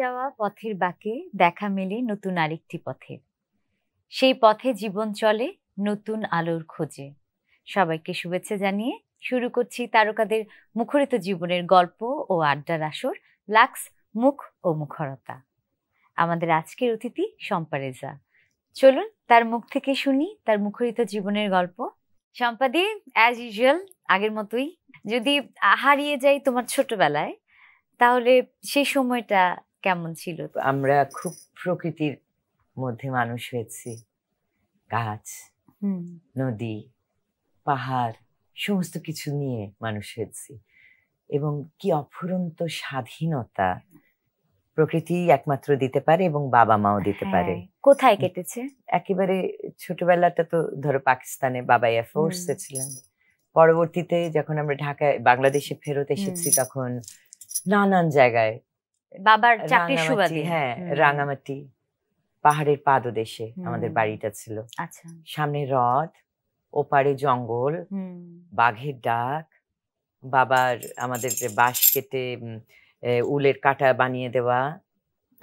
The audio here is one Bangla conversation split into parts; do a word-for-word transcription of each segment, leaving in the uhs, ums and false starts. যাওয়া পথের বাঁকে দেখা মেলে নতুন আরেকটি পথে, সেই পথে জীবন চলে নতুন আলোর খোঁজে। সবাইকে শুভেচ্ছা জানিয়ে শুরু করছি তারকাদের মুখরিত জীবনের গল্প ও আড্ডার আসর লাক্স মুখ ও মুখরতা। আমাদের আজকের অতিথি শম্পারেজা। চলুন তার মুখ থেকে শুনি তার মুখরিত জীবনের গল্প। শম্পাদি, অ্যাজ ইউজুয়াল আগের মতোই, যদি হারিয়ে যাই তোমার ছোটবেলায়, তাহলে সেই সময়টা কেমন ছিল? আমরা খুব প্রকৃতির মধ্যে মানুষ হয়েছি। গাছ, নদী, পাহাড় সমস্ত কিছু নিয়ে মানুষ হয়েছি, এবং কি অফুরন্ত স্বাধীনতা প্রকৃতি একমাত্র দিতে পারে এবং বাবা মাও দিতে পারে। কোথায় কেটেছে? একেবারে ছোটবেলাটা তো ধরো পাকিস্তানে, বাবা এয়ারফোর্সে ছিলেন। পরবর্তীতে যখন আমরা ঢাকায় বাংলাদেশে ফেরত এসেছি, তখন নানান জায়গায় বাবার চাকরির সুবাদে, হ্যাঁ, রাঙামাটি পাহাড়ের পাদদেশে আমাদের বাড়িটা ছিল। আচ্ছা। সামনে হ্রদ, ওপারে জঙ্গল, বাঘের ডাক, বাবার আমাদের বাঁশ কেটে উলের কাঁটা বানিয়ে দেওয়া,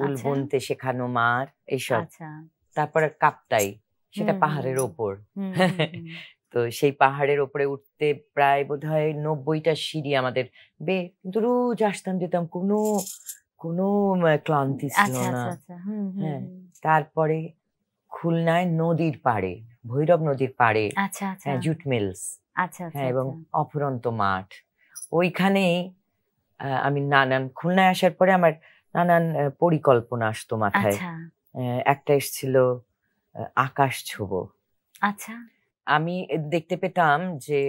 উল বুনতে শেখানো মার, এইসব। তারপরে কাপ্তাই, সেটা পাহাড়ের ওপর। তো সেই পাহাড়ের ওপরে উঠতে প্রায় বোধ হয় নব্বইটা সিঁড়ি আমাদের বে, কিন্তু রোজ আসতাম যেতাম, কোনো কোনো ক্লান্তি ছিল না। হ্যাঁ। তারপরে খুলনায় নদীর পাড়ে, ভৈরব নদীর পাড়ে, হ্যাঁ, জুট মিলস, হ্যাঁ, এবং অফুরন্ত মাঠ। ওইখানেই আমি নানান, খুলনায় আসার পরে আমার নানান পরিকল্পনা আসতো মাথায়। একটা এসেছিল আকাশ ছোবো। আচ্ছা। আমি দেখতে পেতাম যে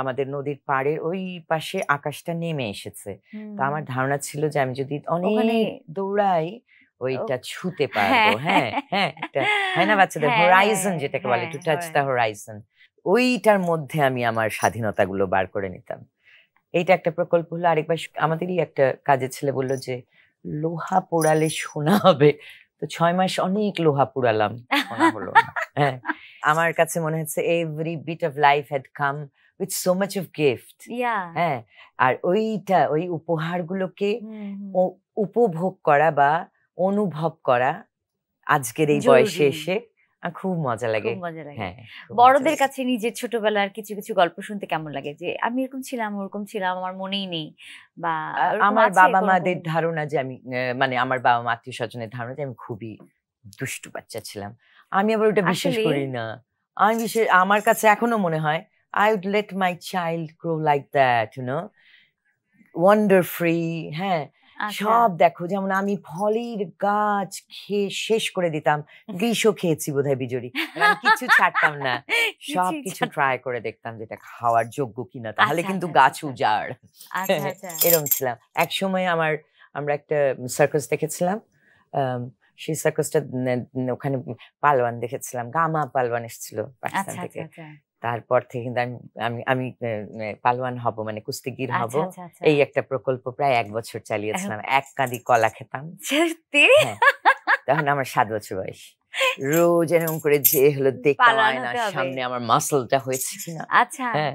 আমাদের নদীর পাড়ের ওই পাশে আকাশটা নেমে এসেছে, তা আমার ধারণা ছিল যে আমি যদি অনেক দৌড়াই ওইটা ছুঁতে পারবো। হ্যাঁ হ্যাঁ, হ্যাঁ না, বাচ্চাদের হোরাইজন যেটাকে বলে, টু টাচ দ্য হোরাইজন, ওইটার মধ্যে আমি আমার স্বাধীনতাগুলো বার করে নিতাম। এইটা একটা প্রকল্প হলো। আরেকবার আমাদেরই একটা কাজের ছেলে বললো যে লোহা পোড়ালে সোনা হবে, তো ছয় মাস অনেক লোহা পোড়ালাম, সোনা হলো না। হ্যাঁ, আমার কাছে মনে হচ্ছে every bit of life had come with so much of gift. হ্যাঁ, আর ওইটা, ওই উপহারগুলোকে উপভোগ করা বা অনুভব করা আজকের এই বয়সে এসে খুব মজা লাগে। হ্যাঁ, বড়দের কাছে নিজের ছোটবেলার কিছু কিছু গল্প শুনতে কেমন লাগে, যে আমি এরকম ছিলাম ওরকম ছিলাম, আমার মনেই নেই, বা আমার বাবা মাদের ধারণা যে আমি, মানে আমার বাবা মা আত্মীয় স্বজনের ধারণা যে আমি খুবই দুষ্টু বাচ্চা ছিলাম। আমি আবার ওটা বিশ্বাস করি না। আমি বিশেষ, আমার কাছে এখনো মনে হয় I would let my child grow like that, you know, wonder free. হ্যাঁ, সব দেখো, যেমন আমি ফলের গাছ খেয়ে শেষ করে দিতাম, গ্রীষ্ম খেয়েছি বোধহয় বিজরি, কিছু ছাড়তাম না, সব কিছু ট্রাই করে দেখতাম যেটা খাওয়ার যোগ্য কিনা, তাহলে কিন্তু গাছ উজাড়, এরকম ছিলাম। এক সময় আমার, আমরা একটা সার্কাস দেখেছিলাম, সেই সার্কাসটা ওখানে পালওয়ান দেখেছিলাম, গামা পালওয়ান এসেছিল পাকিস্তান থেকে। তারপর থেকে কিন্তু আমি আমি পালোয়ান হব, মানে কুস্তিগির হব, এই একটা প্রকল্প প্রায় এক বছর চালিয়েছিলাম। এক কাঁদি কলা খেতাম, তখন আমার সাত বছর বয়স। রোজ এরকম করে যে হলো দেখতে হয় না সামনে আমার মাসলটা হয়েছে কিনা। আচ্ছা। হ্যাঁ,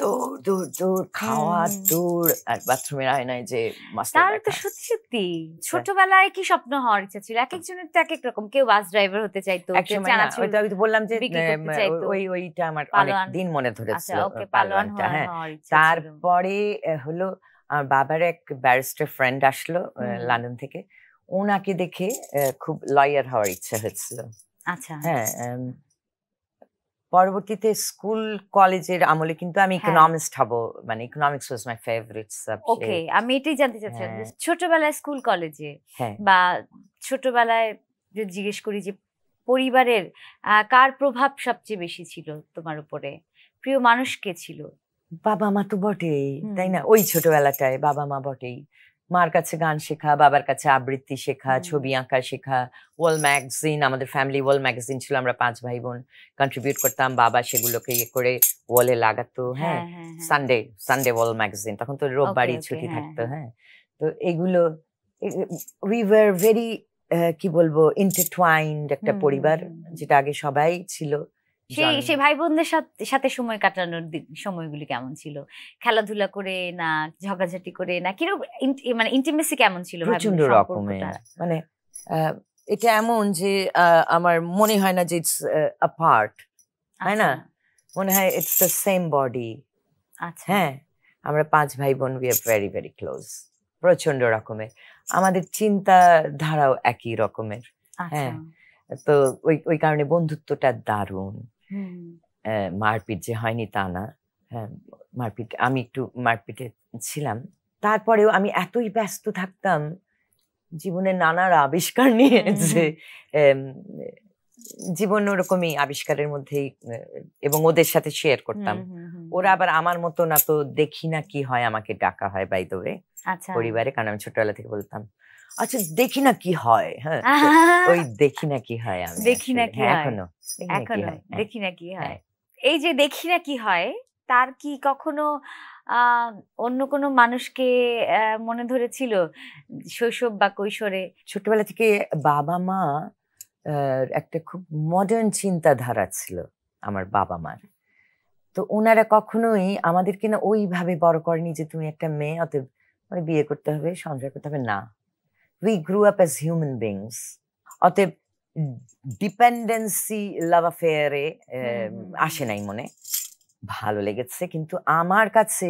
দৌড় দৌড় দৌড়, খাওয়া দৌড়, আর বাথরুমের আয়নায় যে মাসল। সত্যি সত্যি ছোটবেলায় কি স্বপ্ন হওয়ার ইচ্ছা ছিল এক একজনের, তো এক এক রকম। কেউ বাস ড্রাইভার হতে চাইতো, আমি তো বললাম যে ওই ওইটা আমার অনেকদিন মনে ধরেছিল পালোয়ানটা। হ্যাঁ। তারপরে হলো আমার বাবার এক ব্যারিস্টার ফ্রেন্ড আসলো লন্ডন থেকে, ওনাকে দেখে খুব লয়ার হওয়ার ইচ্ছা হয়েছিল। আচ্ছা। হ্যাঁ। পরবর্তীতে স্কুল কলেজের আমলে কিন্তু আমি ইকোনমিস্ট হব, মানে economics was my favourite subject. Okay, আমি এটাই জানতে চাচ্ছিলাম যে ছোটবেলায় স্কুল কলেজে বা ছোটবেলায় যদি জিজ্ঞেস করি যে পরিবারের কার প্রভাব সবচেয়ে বেশি ছিল তোমার উপরে, প্রিয় মানুষ কে ছিল? বাবা মা তো বটেই, তাই না? ওই ছোটবেলাটায় বাবা মা বটেই। মার কাছে গান শেখা, বাবার কাছে আবৃত্তি শেখা, ছবি আঁকা শেখা, ওয়াল ম্যাগাজিন, আমাদের ফ্যামিলি ওয়াল ম্যাগাজিন ছিল, আমরা পাঁচ ভাই বোন কন্ট্রিবিউট করতাম, বাবা সেগুলোকে ইয়ে করে ওয়ালে লাগাতো। হ্যাঁ, সানডে সানডে ওয়াল ম্যাগাজিন, তখন তো রোববারই ছুটি থাকতো। হ্যাঁ, তো এগুলো, উই ওয়ার ভেরি, কি বলবো, ইন্টারট্ওয়াইন্ড একটা পরিবার, যেটা আগে সবাই ছিল। সেই সেই ভাই বোনদের সাথে সময় কাটানোর সময়গুলি কেমন ছিল? খেলাধুলা করে না ঝগড়াঝাটি করে না কিরকম, মানে ইন্টিমেসি কেমন ছিল? মানে এটা এমন যে আমার মনে হয় না যে ইটস অ্যাপার্ট, তাই না? মনে হয় ইটস দ্য সেম বডি। আচ্ছা, হ্যাঁ আমরা পাঁচ ভাই বোন, we are very very close, প্রচন্ড রকমের। আমাদের চিন্তাধারাও একই রকমের, হ্যাঁ। তো ওই ওই কারণে বন্ধুত্বটা দারুণ। মারপিট যে হয়নি তা না, হ্যাঁ মারপিট, আমি একটু মারপিটে ছিলাম। তারপরেও আমি এতই ব্যস্ত থাকতাম জীবনে নানার আবিষ্কার নিয়ে যে জীবন ওরকমই আবিষ্কারের মধ্যেই, এবং ওদের সাথে শেয়ার করতাম। ওরা আবার আমার মতো না, তো দেখি না কি হয়। আমাকে ডাকা হয় বাই দ্য ওয়ে পরিবারে, কারণ আমি ছোটবেলা থেকে বলতাম আচ্ছা দেখি না কি হয়। হ্যাঁ ওই দেখি না কি হয়, আমি দেখি না কি হয়, এখনো এখনো দেখি না কি হয়। এই যে দেখি না কি হয়, তার কি কখনো আহ অন্য কোনো মানুষকে মনে ধরেছিল শৈশব বা কৈশোরে? ছোটবেলা থেকে বাবা মা একটা খুব মডার্ন চিন্তাধারা ছিল আমার বাবা মার। তো ওনারা কখনোই আমাদেরকে না ওইভাবে বড় করেনি যে তুমি একটা মেয়ে অতএব বিয়ে করতে হবে সংসার করতে হবে, না। We grew up as human beings, অতএব ডিপেন্ডেন্সি লাভ অ্যাফেয়ারে আসে নাই মনে। ভালো লেগেছে, কিন্তু আমার কাছে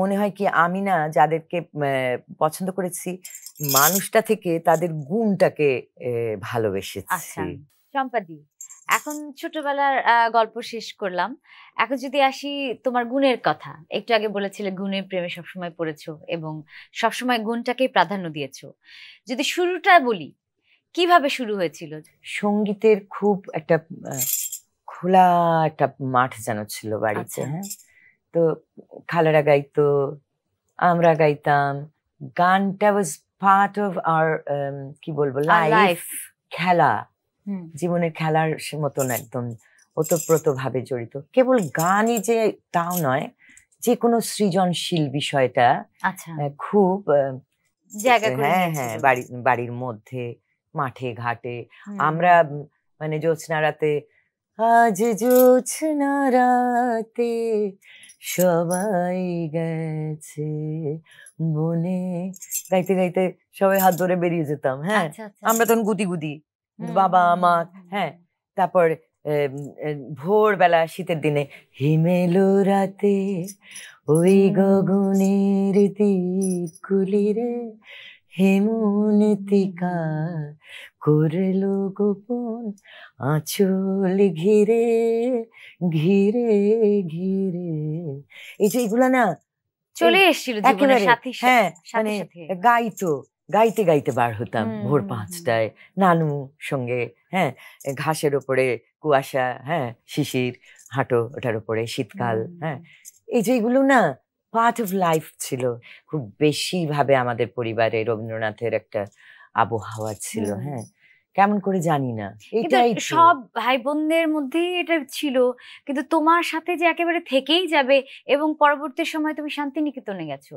মনে হয় কি আমি না যাদেরকে পছন্দ করেছি মানুষটা থেকে তাদের গুণটাকে ভালোবেসেছি। চম্পাদি, এখন ছোটবেলার গল্প শেষ করলাম, এখন যদি আসি তোমার গুণের কথা। একটু আগে বলেছিলে গুণের প্রেমে সবসময় পড়েছো এবং সবসময় গুণটাকেই প্রাধান্য দিয়েছো। যদি শুরুটা বলি, কিভাবে শুরু হয়েছিল? সঙ্গীতের খুব একটা খোলা একটা মাঠ যেন ছিল বাড়িতে, হ্যাঁ। তো খালারা গাইতো, আমরা গাইতাম, গানটা ওয়াজ পার্ট অফ আওয়ার কি বলবো লাইফ, খেলা, জীবনের খেলার মতন একদম ওতপ্রোত ভাবে জড়িত। কেবল গানই যে তাও নয়, যে কোনো সৃজনশীল বিষয়টা খুব জায়গা, হ্যাঁ হ্যাঁ বাড়ি বাড়ির মধ্যে মাঠে ঘাটে। আমরা মানে জোছনা রাতে, আজ জোছনা রাতে সবাই গেছে বনে, গাইতে গাইতে সবাই হাত ধরে বেরিয়ে যেতাম, হ্যাঁ। আমরা তখন গুটি গুটি বাবা মা, হ্যাঁ। তারপর ভোরবেলা শীতের দিনে, হিমেল রাতে ওই গগনের দিকগুলি রে হেমন্তিকা করলো গোপন আঁচল ঘিরে ঘিরে ঘিরে। এই যে এগুলা না চলে এসেছিল জীবনের সাথী, হ্যাঁ। মানে গাইতো, গাইতে গাইতে বার হতাম ভোর পাঁচটায় নানু সঙ্গে, হ্যাঁ। ঘাসের ওপরে কুয়াশা, হ্যাঁ, শিশির, হাঁটো ওটার ওপরে, শীতকাল, হ্যাঁ। এই যে এগুলো না পার্ট অফ লাইফ ছিল। খুব বেশি ভাবে আমাদের পরিবারে রবীন্দ্রনাথের একটা আবহাওয়া ছিল, হ্যাঁ। কেমন করে জানি না, এটাই সব ভাই বোনদের মধ্যেই এটা ছিল। কিন্তু তোমার সাথে যে একেবারে থেকেই যাবে, এবং পরবর্তী সময় তুমি শান্তিনিকেতনে গেছো,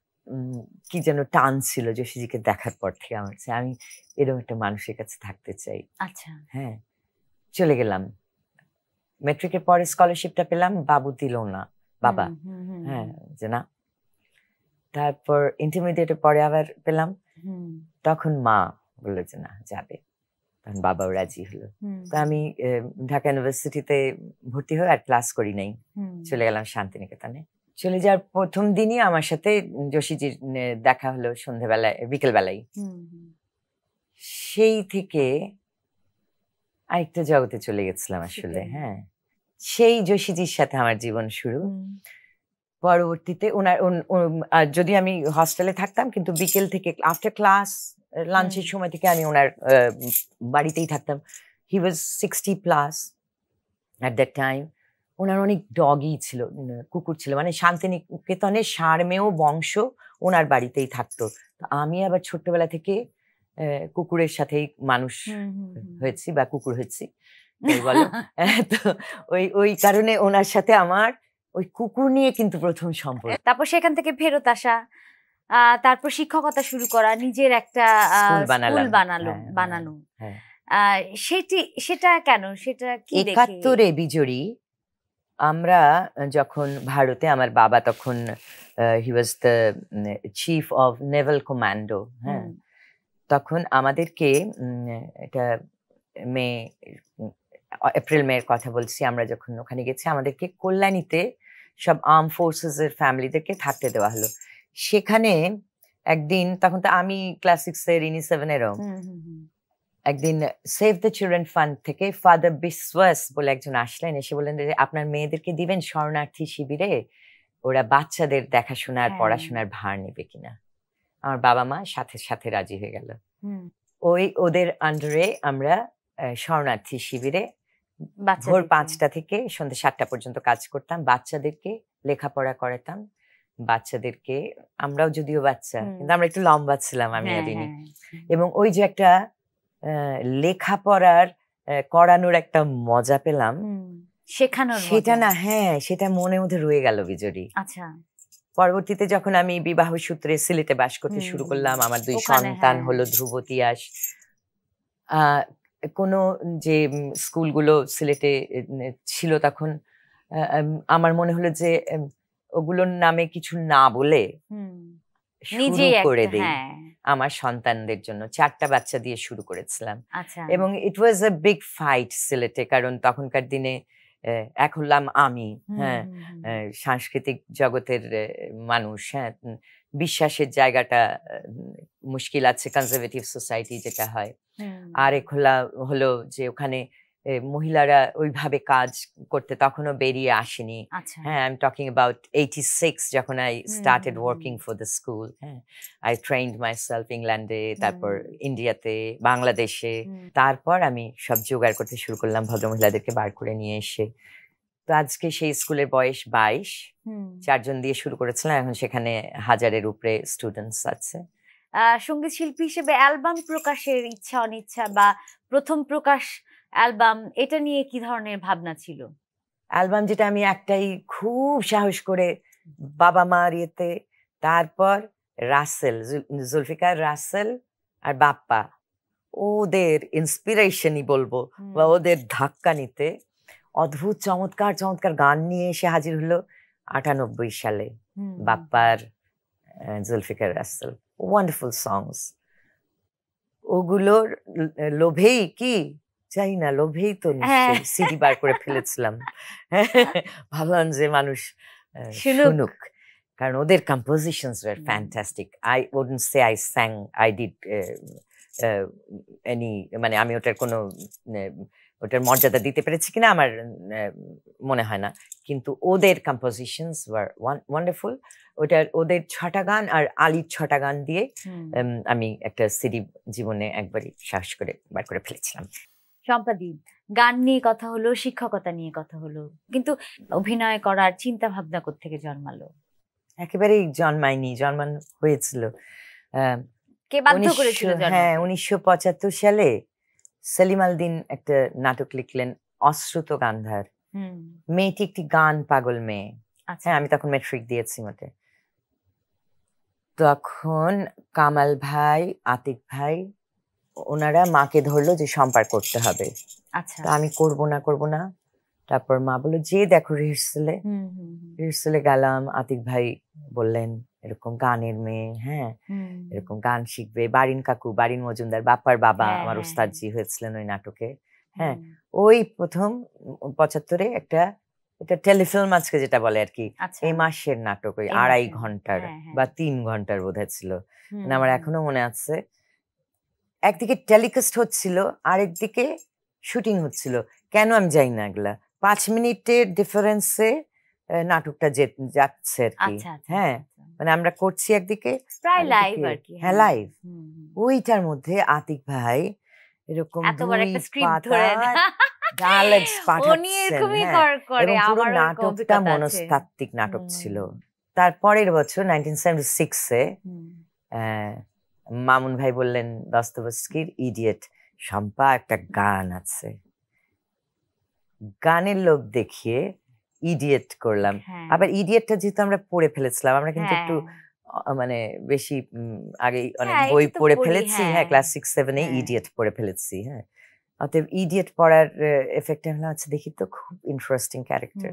কি যেন টান ছিল জোশিজিকে দেখার পর থেকে আমার, আমি এরকম একটা মানুষের কাছে থাকতে চাই। আচ্ছা, হ্যাঁ চলে গেলাম। ম্যাট্রিকের পরে স্কলারশিপটা পেলাম, বাবু দিল না, বাবা, হ্যাঁ যে না। তারপর ইন্টারমিডিয়েটের পরে আবার পেলাম, তখন মা বললো যে না যাবে, তখন বাবাও রাজি হলো। তো আমি ঢাকা ইউনিভার্সিটিতে ভর্তি হয়ে আর ক্লাস করি নাই, চলে গেলাম শান্তিনিকেতনে। চলে যাওয়ার প্রথম দিনই আমার সাথে জোশিজির দেখা হলো সন্ধ্যেবেলায়, বিকেলবেলায়। সেই থেকে আরেকটা জগতে চলে গেছিলাম আসলে, হ্যাঁ। সেই জোশিজির সাথে আমার জীবন শুরু। পরবর্তীতে ওনার যদি আমি হস্টেলে থাকতাম, কিন্তু বিকেল থেকে আফটার ক্লাস লাঞ্চের সময় থেকে আমি ওনার বাড়িতেই থাকতাম। He was sixty plus at that time. ওনার অনেক ডগি ছিল, কুকুর ছিল, মানে শান্তিনিকেতনের সারমেয় বংশ ওনার বাড়িতেই থাকতো। আমি আবার ছোট্টবেলা থেকে কুকুরের সাথেই মানুষ হয়েছি বা কুকুর হয়েছি বলো, তো ওই ওই কারণে ওনার সাথে আমার ওই কুকুর নিয়ে কিন্তু প্রথম সম্পর্ক। তারপর সেখান থেকে ফেরত আসা, তারপর শিক্ষকতা শুরু করা, নিজের একটা স্কুল বানালো বানানো সেটি সেটা কেন সেটা কি দেখে? একাত্তরে বিজয়ী আমরা যখন ভারতে, আমার বাবা তখন he was the chief of naval commando, হ্যাঁ, তখন আমাদেরকে এটা মে এপ্রিল মেয়ের কথা বলছি, আমরা যখন ওখানে গেছি আমাদেরকে কল্যাণীতে সব আর্ম ফোর্সেস এর ফ্যামিলিদেরকে থাকতে দেওয়া হলো। সেখানে একদিন, তখন তো আমি ক্লাস সিক্স এর ইনি সেভেন এরও, একদিন সেভ দ্য চিলড্রেন ফান্ড থেকে ফাদার বিশ্বাস বলে একজন আসলেন, এসে বললেন যে আপনার মেয়েদেরকে দিবেন শরণার্থী শিবিরে, ওরা বাচ্চাদের দেখাশোনার পড়াশোনার ভার নেবে কিনা। আমার বাবা মা সাথে সাথে রাজি হয়ে গেল। ওই ওদের আন্ডারে আমরা শরণার্থী শিবিরে ভোর পাঁচটা থেকে সন্ধ্যে সাতটা পর্যন্ত কাজ করতাম, বাচ্চাদেরকে লেখাপড়া করাতাম, বাচ্চাদেরকে, আমরাও যদিও বাচ্চা কিন্তু আমরা একটু লম্বা ছিলাম আমি আর ইনি, এবং ওই যে একটা লেখাপড়ার করানোর একটা মজা পেলাম সেটা না, হ্যাঁ সেটা মনে মধ্যে রয়ে গেল বিজয়ী। আচ্ছা, পরবর্তীতে যখন আমি বিবাহ সূত্রে সিলেটে বাস করতে শুরু করলাম, আমার দুই সন্তান হলো ধ্রুব তিয়াস, আহ কোনো যে স্কুলগুলো সিলেটে ছিল তখন আমার মনে হলো যে ওগুলোর নামে কিছু না বলে শুরু করে দেই আমার সন্তানদের জন্য, চারটা বাচ্চা দিয়ে শুরু করেছিলাম। এবং ইট ওয়াজ আ বিগ ফাইট সিলেটে, কারণ তখনকার দিনে এক হলাম আমি, হ্যাঁ, সাংস্কৃতিক জগতের মানুষ, হ্যাঁ, বিশ্বাসের জায়গাটা মুশকিল আছে, কনজারভেটিভ সোসাইটি যেটা হয়, আর এক হলা হলো যে ওখানে মহিলারা ওইভাবে কাজ করতে তখনও বেরিয়ে আসেনি, হ্যাঁ, I am talking about eighty six যখন I started working for the school, হ্যাঁ, আই ট্রেন্ড মাইসেলফ ইংল্যান্ডে, তারপর ইন্ডিয়াতে, বাংলাদেশে, তারপর আমি সব জোগাড় করতে শুরু করলাম ভদ্রমহিলাদেরকে বার করে নিয়ে এসে। তো আজকে সেই স্কুলের বয়স বাইশ, চারজন দিয়ে শুরু করেছিলাম, এখন সেখানে হাজারের উপরে স্টুডেন্টস আছে। সঙ্গীত শিল্পী হিসেবে অ্যালবাম প্রকাশের ইচ্ছা অনিচ্ছা বা প্রথম প্রকাশ অ্যালবাম, এটা নিয়ে কি ধরনের ভাবনা ছিল? অ্যালবাম যেটা আমি একটাই খুব সাহস করে বাবা মার ইয়েতে, তারপর রাসেল, জুলফিকার রাসেল আর বাপ্পা, ওদের ইন্সপিরেশনই বলবো বা ওদের ধাক্কা নিতে অদ্ভুত চমৎকার চমৎকার গান নিয়ে এসে হাজির হলো আটানব্বই সালে, বাপ্পার জুলফিকার রাসেল, ওয়ান্ডারফুল সংস। ওগুলোর লোভেই কি চাই না, লোভেই তো সিডি বার করে ফেলেছিলাম, ভাবলাম যে মানুষ শুনুক, কারণ ওদের compositions were fantastic. I wouldn't say I sang, I did any, মানে আমি ওটার কোনো ওটার মর্যাদা দিতে পেরেছি কিনা আমার মনে হয় না, কিন্তু ওদের কম্পোজিশনস ওয়ার ওয়ান্ডারফুল। ওটার ওদের ছটা গান আর আলির ছটা গান দিয়ে আমি একটা সিডি জীবনে একবারই সাহস করে বার করে ফেলেছিলাম। সম্পাদি, গান নিয়ে কথা হলো, শিক্ষকতা নিয়ে কথা হলো, কিন্তু অভিনয় করার চিন্তা ভাবনা কোত্থেকে জন্মালো? একেবারেই জন্মায়নি, জন্মানো হয়েছিল। কে বাধ্য করেছিল? হ্যাঁ, উনিশশো পঁচাত্তর সালে সেলিম আলদ্দিন একটা নাটক লিখলেন অশ্রুত গান্ধার, মেয়েটি একটি গান পাগল মেয়ে, হ্যাঁ, আমি তখন মেট্রিক দিয়েছি মোটে। তখন কামাল ভাই, আতিক ভাই, ওনারা মাকে ধরলো যে সম্পার করতে হবে। আচ্ছা, আমি করবো না করবো না, তারপর মা বললো যে দেখো রিহার্সেলে, রিহার্সেলে গেলাম, আতিক ভাই বললেন এরকম গানের মেয়ে, হ্যাঁ, এরকম গান শিখবে। বারিন কাকু, বারিন মজুমদার, বাপ্পার বাবা, আমার ওস্তাদজি হয়েছিলেন ওই নাটকে, হ্যাঁ, ওই প্রথম পঁচাত্তরে একটা এটা টেলিফিল্ম আজকে যেটা বলে আর কি, এই মাসের নাটক, ওই আড়াই ঘন্টার বা তিন ঘন্টার বোধহয় ছিল, মানে আমার এখনো মনে আছে। একদিকে টেলিকাস্ট হচ্ছিল, আরেকদিকে শুটিং হচ্ছিল, কেন আমি যাই না, এগুলা পাঁচ মিনিটের ডিফারেন্সে নাটকটা যাচ্ছে আর কি, হ্যাঁ, মানে আমরা করছি একদিকে প্রায় লাইভ আর কি, হ্যাঁ লাইভ। ওইটার মধ্যে আতিক ভাই এরকম ডায়ালগস পাঠাচ্ছেন। নাটকটা মনস্তাত্ত্বিক নাটক ছিল। তারপরের বছর উনিশশো ছাব্বিশ এ মামুন ভাই বললেন দস্তবস্কির ইডিয়েট, শম্পা একটা গান আছে, গানের লোক দেখিয়ে ইডিয়েট করলাম। আবার ইডিয়েটটা যেহেতু আমরা পড়ে ফেলেছিলাম, আমরা কিন্তু একটু মানে বেশি আগে অনেক বই পড়ে ফেলেছি, হ্যাঁ ক্লাস সিক্স সেভেন এ ইডিয়েট পড়ে ফেলেছি। হ্যাঁ অতএব ইডিয়েট পড়ার এফেক্ট আছে, দেখি তো খুব ইন্টারেস্টিং ক্যারেক্টার,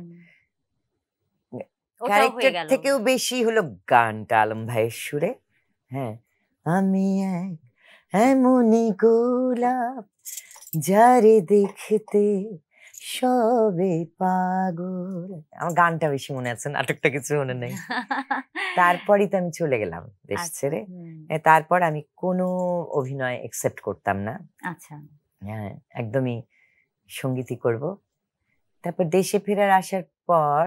ক্যারেক্টার থেকেও বেশি হলো গানটা আলম ভাইয়ের সুরে। হ্যাঁ আমি এক এমনি গোলাপ যারে দেখতে সবে পাগল, আমার গানটা বেশি মনে আছে, নাটকটা কিছু মনে নেই। তারপরই তো আমি চলে গেলাম দেশ ছেড়ে, তারপর আমি কোনো অভিনয় একসেপ্ট করতাম না। আচ্ছা হ্যাঁ একদমই সঙ্গীতই করব। তারপর দেশে ফেরার আসার পর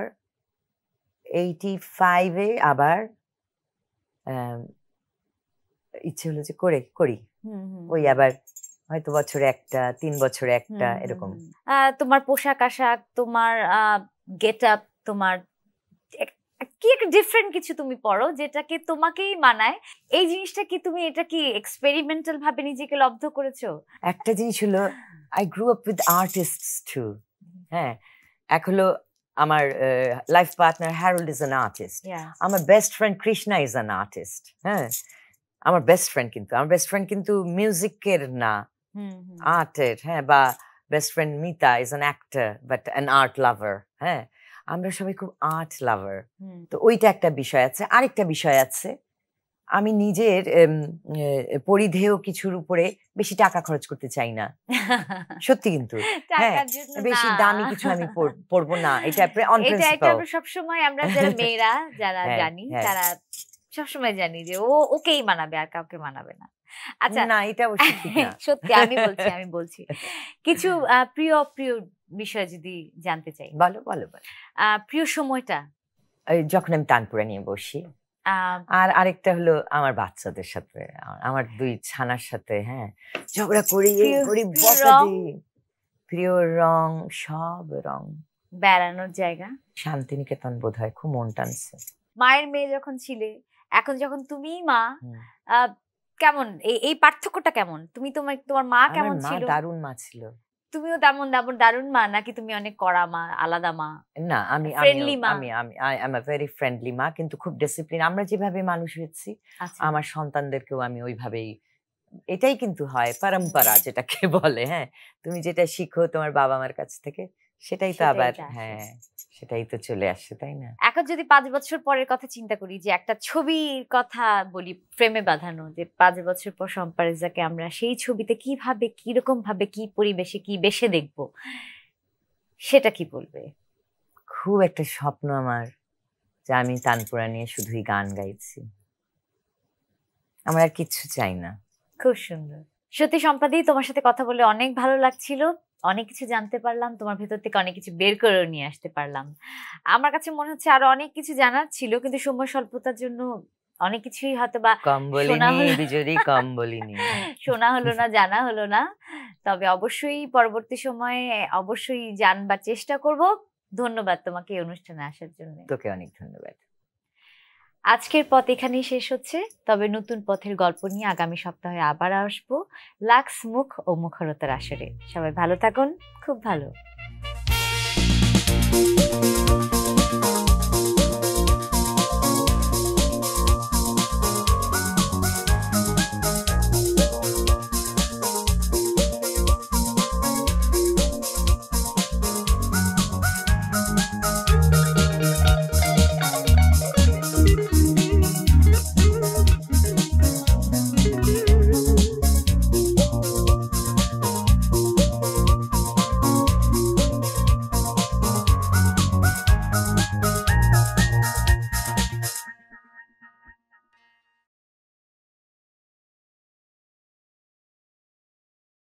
এইটি ফাইভে আবার ইচ্ছে হলো যে করে করি, ওই আবার হয়তো বছরে একটা, তিন বছরে একটা এরকম। তোমার পোশাক আশাক, তোমার গেট আপ, তোমার কি একটা ডিফারেন্ট কিছু তুমি পড়ো যেটাকে তোমাকেই মানায়, এই জিনিসটা কি তুমি এটা কি এক্সপেরিমেন্টাল ভাবে নিজেকে লব্ধ করেছো? একটা জিনিস হলো I grew up with artists too. হ্যাঁ এক হলো আমার life partner Harold is an artist, আমার best friend Krishna is an artist. হ্যাঁ আমার বেস্ট ফ্রেন্ড কিন্তু আমার বেস্ট ফ্রেন্ড কিন্তু মিউজিকের না, আর্টের। হ্যাঁ বা best friend Mita is an actor but an art lover. হ্যাঁ আমরা সবাই খুব আর্ট লাভার, তো ওইটা একটা বিষয় আছে। আরেকটা বিষয় আছে, আমি নিজের পরিধেয় কিছুর উপরে বেশি টাকা খরচ করতে চাই না সত্যি, কিন্তু হ্যাঁ বেশি দামি কিছু আমি পরবো না, এটা অন প্রিন্সিপল। সব সময় আমরা যারা মেয়েরা যারা জানি তারা সবসময় জানি যে ও ওকেই মানাবে, আর কাউকে মানাবে না। আচ্ছা না এটা সত্যি, আমি বলছি আমি বলছি কিছু প্রিয় প্রিয় বিষয় যদি জানতে চাই। বলো বলো বলো। প্রিয় সময়টা যখন আমি তানপুরা নিয়ে বসি, আর আরেকটা হলো আমার বাচ্চাদের সাথে, আমার দুই ছানার সাথে। হ্যাঁ ঝগড়া করি করি বসি। প্রিয় রং, সব রং। বেড়ানোর জায়গা শান্তিনিকেতন বোধহয়, খুব মন টানছে। মায়ের মেয়ে যখন ছিলে, এখন যখন তুমি মা, কেমন এই পার্থক্যটা কেমন? তুমি তোমার তোমার মা কেমন ছিল? দারুণ মা ছিল। তুমিও তেমন তেমন দারুণ মা নাকি তুমি অনেক কড়া মা, আলাদা মা? না আমি ফ্রেন্ডলি মা, আমি I am a very friendly মা, কিন্তু খুব ডিসিপ্লিন। আমরা যেভাবে মানুষ হয়েছি আমার সন্তানদেরকেও আমি ওইভাবেই, এটাই কিন্তু হয় পরম্পরা যেটাকে বলে। হ্যাঁ তুমি যেটা শিখো তোমার বাবা মার কাছ থেকে সেটাই তো আবার হ্যাঁ সেটাই তো চলে আসছে, তাই না? এখন যদি পাঁচ বছর পরের কথা চিন্তা করি, যে একটা ছবির কথা বলি ফ্রেমে বাঁধানো, যে পাঁচ বছর পর শম্পারেজাকে আমরা সেই ছবিতে কিভাবে কিরকম ভাবে কি পরিবেশে কি বেশে দেখব, সেটা কি বলবে? খুব একটা স্বপ্ন আমার, যে আমি তানপুরা নিয়ে শুধুই গান গাইছি, আমার আর কিচ্ছু চাই না। খুব সুন্দর। সত্যি সম্পাদি, তোমার সাথে কথা বলে অনেক ভালো লাগছিল, অনেক কিছু জানতে পারলাম, তোমার ভেতর থেকে অনেক কিছু বের করেও নিয়ে আসতে পারলাম। আমার কাছে মনে হচ্ছে আরো অনেক কিছু জানার ছিল, কিন্তু সময় স্বল্পতার জন্য অনেক কিছুই হয়তো বা শোনা হলো না, জানা হলো না। তবে অবশ্যই পরবর্তী সময়ে অবশ্যই জানবার চেষ্টা করব। ধন্যবাদ তোমাকে এই অনুষ্ঠানে আসার জন্য। তোকে অনেক ধন্যবাদ। আজকের পথ এখানেই শেষ হচ্ছে, তবে নতুন পথের গল্প নিয়ে আগামী সপ্তাহে আবার আসবো লাক্স মুখ ও মুখরতার আসরে। সবাই ভালো থাকুন, খুব ভালো।